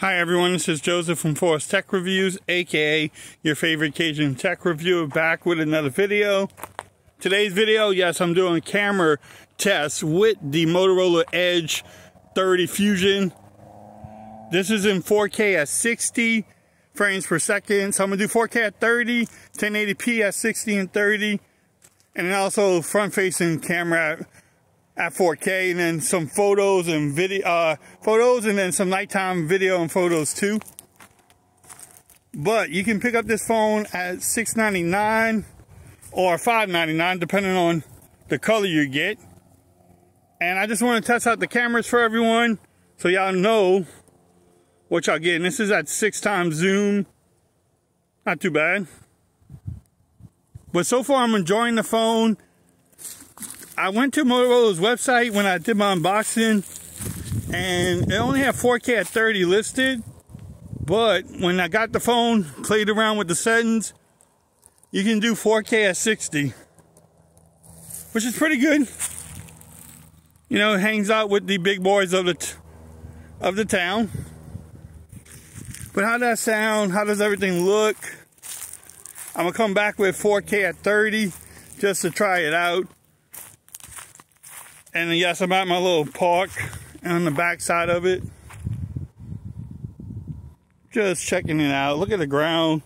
Hi everyone, this is Joseph from Forbes TechReviews, aka your favorite Cajun tech reviewer, back with another video. Today's video, yes, I'm doing a camera test with the Motorola Edge 30 Fusion. This is in 4K at 60 frames per second. So I'm gonna do 4K at 30, 1080p at 60 and 30, and then also front-facing camera at 4K, and then some photos and video, and then some nighttime video and photos too. But you can pick up this phone at $699 or $599, depending on the color you get. And I just want to test out the cameras for everyone, so y'all know what y'all getting. This is at 6x zoom, not too bad. But so far I'm enjoying the phone. I went to Motorola's website when I did my unboxing, and it only had 4K at 30 listed, but when I got the phone, played around with the settings, you can do 4K at 60, which is pretty good. You know, it hangs out with the big boys of the town. But how does that sound? How does everything look? I'm gonna come back with 4K at 30 just to try it out. And yes, I'm at my little park on the back side of it. Just checking it out. Look at the ground.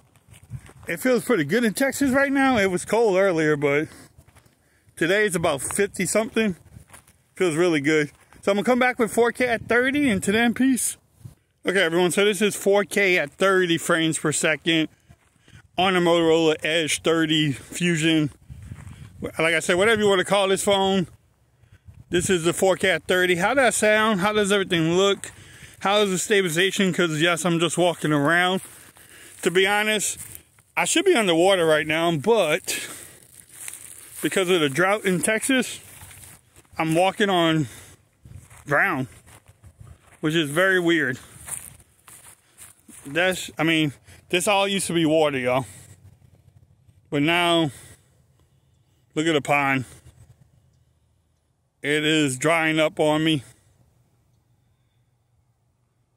It feels pretty good in Texas right now. It was cold earlier, but today it's about 50 something. Feels really good. So I'm gonna come back with 4K at 30 and to them, peace. Okay everyone, so this is 4K at 30 frames per second on the Motorola Edge 30 Fusion. Like I said, whatever you want to call this phone. This is the 4K at 30. How does that sound? How does everything look? How is the stabilization? Because yes, I'm just walking around. To be honest, I should be underwater right now, but because of the drought in Texas, I'm walking on ground, which is very weird. I mean, this all used to be water, y'all. But now, look at the pond. It is drying up on me.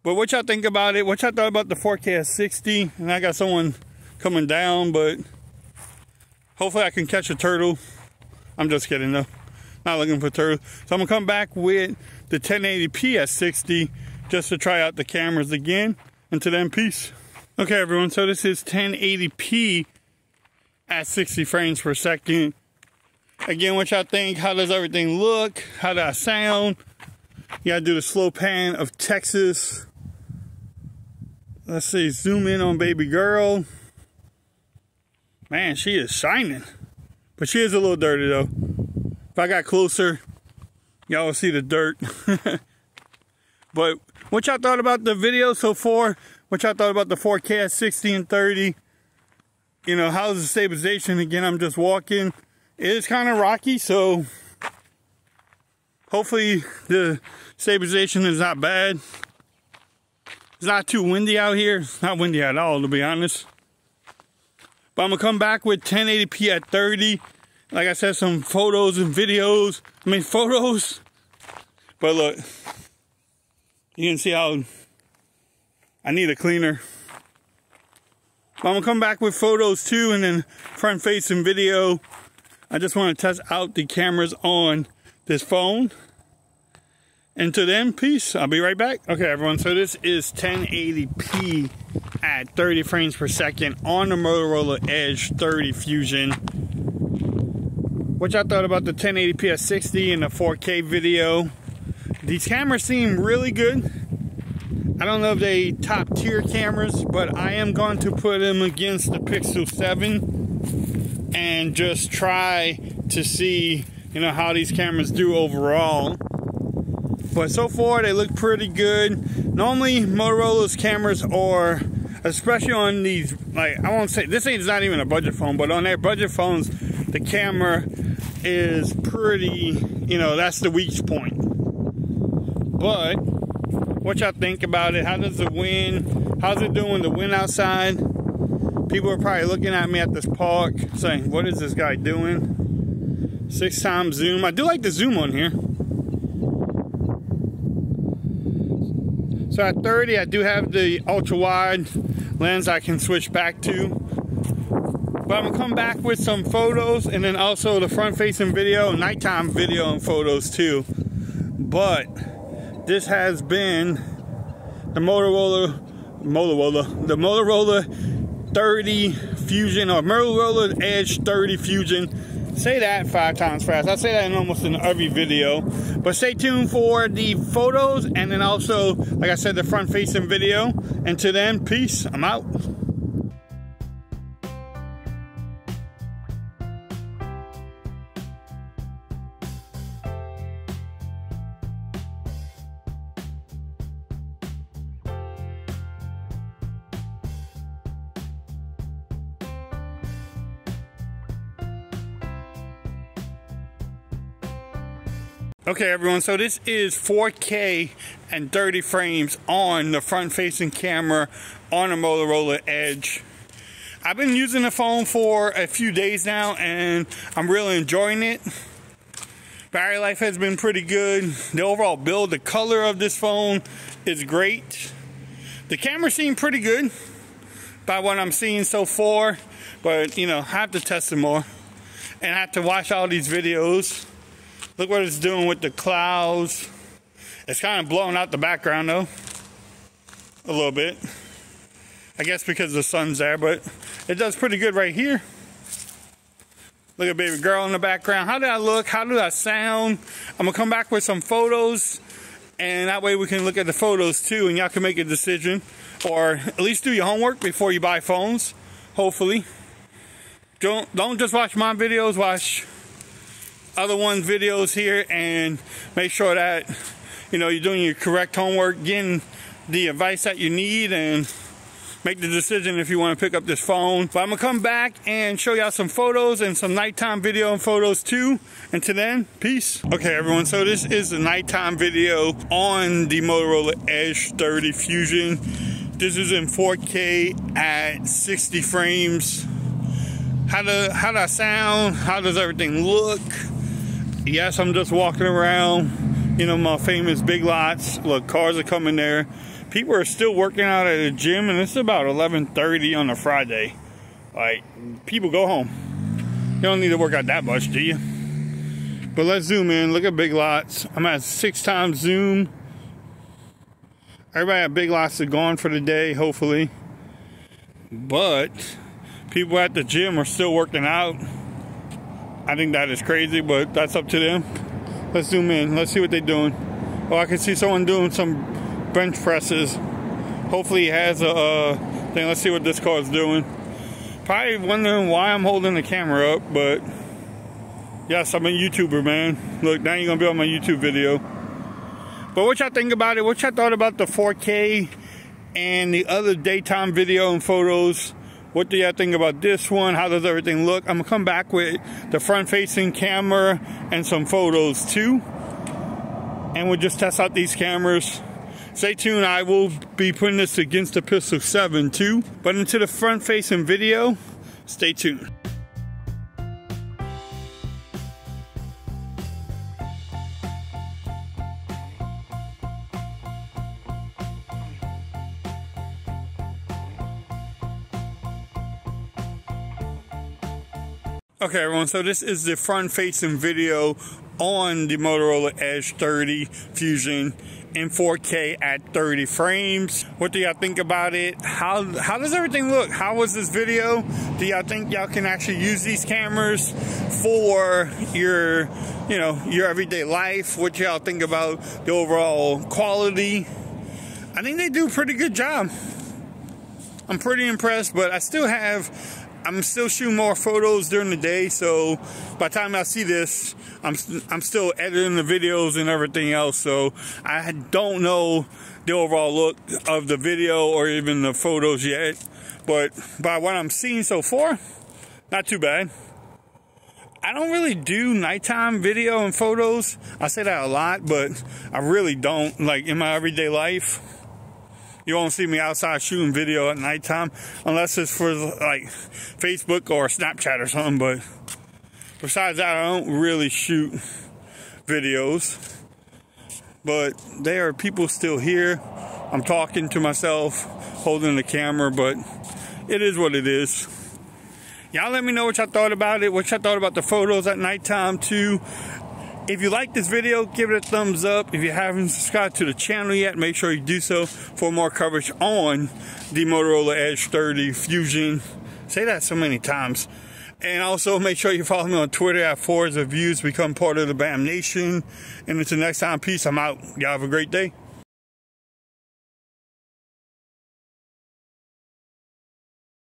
But what y'all think about it? What y'all thought about the 4K at 60? And I got someone coming down, but hopefully I can catch a turtle. I'm just kidding though. Not looking for turtles. So I'm gonna come back with the 1080p at 60 just to try out the cameras again. And to them, peace. Okay everyone, so this is 1080p at 60 frames per second. Again, what y'all think? How does everything look? How does I sound? You gotta do the slow pan of Texas. Let's see, zoom in on baby girl. Man, she is shining. But she is a little dirty though. If I got closer, y'all will see the dirt. But what y'all thought about the video so far? What y'all thought about the 4K at 60 and 30? You know, how's the stabilization? Again, I'm just walking. It is kind of rocky, so hopefully the stabilization is not bad. It's not too windy out here. It's not windy at all, to be honest. But I'm gonna come back with 1080p at 30. Like I said, some photos and videos. I mean, photos. But look, you can see how I need a cleaner. But I'm gonna come back with photos too, and then front-facing video. I just want to test out the cameras on this phone. And to them, peace. I'll be right back. Okay, everyone. So this is 1080p at 30 frames per second on the Motorola Edge 30 Fusion. What y'all thought about the 1080p at 60 and the 4K video? These cameras seem really good. I don't know if they top tier cameras, but I am going to put them against the Pixel 7. And just try to see, you know, how these cameras do overall. But so far they look pretty good. Normally Motorola's cameras are, especially on these, like, I won't say this ain't not even a budget phone, but on their budget phones, the camera is pretty, you know, that's the weak point. But what y'all think about it? How does the wind, how's it doing the wind outside? People are probably looking at me at this park saying, what is this guy doing? 6x zoom. I do like the zoom on here. So at 30, I do have the ultra wide lens I can switch back to. But I'm gonna come back with some photos and then also the front facing video, nighttime video and photos too. But this has been the Motorola 30 Fusion, or Motorola Edge 30 Fusion. Say that 5 times fast. I say that in almost in every video. But stay tuned for the photos and then also, like I said, the front facing video. And to then, peace. I'm out. Okay everyone, so this is 4K and 30 frames on the front facing camera on the Motorola Edge. I've been using the phone for a few days now and I'm really enjoying it. Battery life has been pretty good. The overall build, the color of this phone is great. The camera seemed pretty good by what I'm seeing so far, but you know, I have to test it more and I have to watch all these videos. Look what it's doing with the clouds. It's kind of blowing out the background though, a little bit. I guess because the sun's there, but it does pretty good right here. Look at baby girl in the background. How did I look? How did I sound? I'm gonna come back with some photos and that way we can look at the photos too and y'all can make a decision, or at least do your homework before you buy phones, hopefully. Don't just watch my videos, watch other ones videos here and make sure that you know you're doing your correct homework, getting the advice that you need, and make the decision if you want to pick up this phone. But I'm gonna come back and show y'all some photos and some nighttime video and photos too. Until then, peace. Okay everyone, so this is the nighttime video on the Motorola Edge 30 Fusion. This is in 4K at 60 frames. How do I sound? How does everything look? Yes, I'm just walking around, you know, my famous Big Lots. Look, cars are coming there. People are still working out at the gym, and it's about 11:30 on a Friday. Like, people go home. You don't need to work out that much, do you? But let's zoom in. Look at Big Lots. I'm at 6x zoom. Everybody at Big Lots is gone for the day, hopefully. But people at the gym are still working out. I think that is crazy, but that's up to them. Let's zoom in. Let's see what they're doing. Oh, I can see someone doing some bench presses. Hopefully he has a thing. Let's see what this car is doing. Probably wondering why I'm holding the camera up, but yes, I'm a YouTuber, man. Look, now you're going to be on my YouTube video. But what y'all think about it? What y'all thought about the 4K and the other daytime video and photos? What do y'all think about this one? How does everything look? I'm gonna come back with the front-facing camera and some photos too. And we'll just test out these cameras. Stay tuned, I will be putting this against the Pixel 7 too. But into the front-facing video, stay tuned. Okay everyone, so this is the front facing video on the Motorola Edge 30 Fusion in 4K at 30 frames. What do y'all think about it? How does everything look? How was this video? Do y'all think y'all can actually use these cameras for your, you know, your everyday life? What y'all think about the overall quality? I think they do a pretty good job. I'm pretty impressed, but I'm still shooting more photos during the day, so by the time I see this, I'm still editing the videos and everything else, so I don't know the overall look of the video or even the photos yet, but by what I'm seeing so far, not too bad. I don't really do nighttime video and photos. I say that a lot, but I really don't, like, in my everyday life. You won't see me outside shooting video at nighttime unless it's for like Facebook or Snapchat or something, but besides that, I don't really shoot videos. But there are people still here. I'm talking to myself, holding the camera, but it is what it is. Y'all let me know what y'all thought about it, what y'all thought about the photos at nighttime too. If you like this video, give it a thumbs up. If you haven't subscribed to the channel yet, make sure you do so for more coverage on the Motorola Edge 30 Fusion. Say that so many times. And also make sure you follow me on Twitter at Forbes TechReviews. Become part of the BAM Nation. And until next time, peace. I'm out. Y'all have a great day.